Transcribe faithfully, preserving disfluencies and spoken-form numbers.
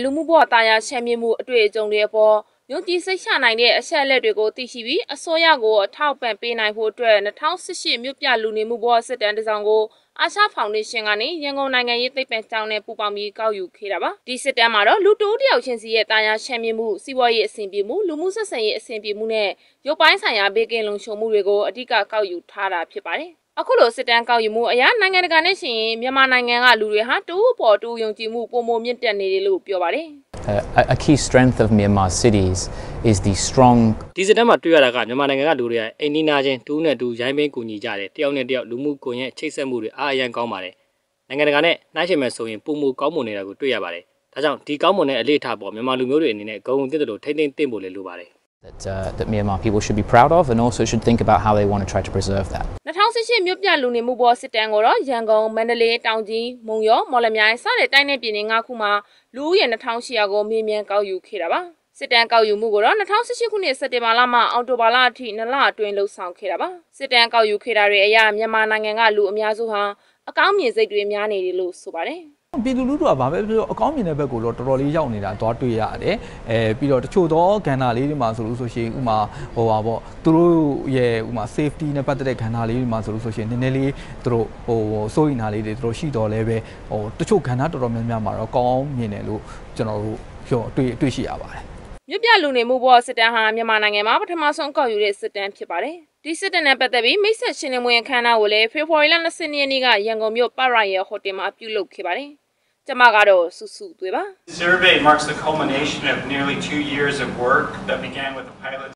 Lumu Asha Foundation ani yangon nanga yi taipan chang ne pu paung mi kauk yu khe da ba di sit tan ma do lu tu tiaw chin si ye taya champion mu siwa ye asin pi mu lu mu sat san ye asin pi mu ne yau pai san ya be kin long shou mu rwe ko adika kauk yu tha da phit pa de aku lo sit tan kauk yu mu aya nanga daga ne chin Myanmar nanga ga lu rwe ha tu paw tu yong chi mu pom pom myint tat ne de lo pyo ba de a key strength of Myanmar cities is the strong di sit tan ma twya da ga Myanmar nanga ga lu rwe ya ain ni na chin tu ne tu yain pai ku ni ja de tiaw ne tiaw lu mu kun ye chait sat mu rwe a yan kaung ba de nanga daga ne nai chin ma so yin pu mu kaung mun ne da ko twya ba de da jaung di kaung mun ne a le tha paw Myanmar lu myo rwe ani ne gaung tit lo thain thain tin paw le lo ba de That, uh, that Myanmar people should be proud of and also should think about how they want to try to preserve that. two thousand eightမြို့ပြ လူနေ မှု ပေါ် စစ်တမ်း ကို တော့ ရန်ကုန် မန္တလေး တောင်ကြီး မုံရော မော်လမြိုင် စတဲ့ တိုင်း နဲ့ ပြည်နယ် ငါး ခု မှာ လူ ဦးရေ two thousand eight hundred ကို မြေမြန် ကောက် ယူ ခဲ့ တာ ပါ စစ် တမ်း ကောက် ယူ မှု ကို တော့ two thousand eighteen ခု နှစ် စက်တင် ဘာ လ မှ အောက် တိုဘာ လ အထိ two လ အတွင်း လှုပ်ဆောင် ခဲ့ တာ ပါ စစ် တမ်း ကောက် ယူ ခဲ့ တာ တွေ အရ မြန်မာ နိုင်ငံ က လူ အများ စု ဟာ အကောင်း မြင် စိတ် တွေ များ နေ တယ် လို့ ဆို ပါတယ် Biduludu Ababe, Accompanied Begolo, Roli Yaunida, Tortuade, Pido Chodo, Canali, Mazurusoshi, Uma, Oavo, Turu, Ye, Uma Safety, Nepatre, Canali, Mazurusoshi, Nelly, Tro, So in Hali, Roshido Leve, or Tucho Canada, Myanmar, Com, Minelu, General Tushiaba. You be a lune move was at a ham, Yamanangama, but Mason call you this sit and chipare. This sit and epitapy, Mister Chinamwe Canawole, Fifoilan Sinianiga, Yangomio Paraya, Hotima, Pulo Kibare. The survey marks the culmination of nearly two years of work that began with the pilot.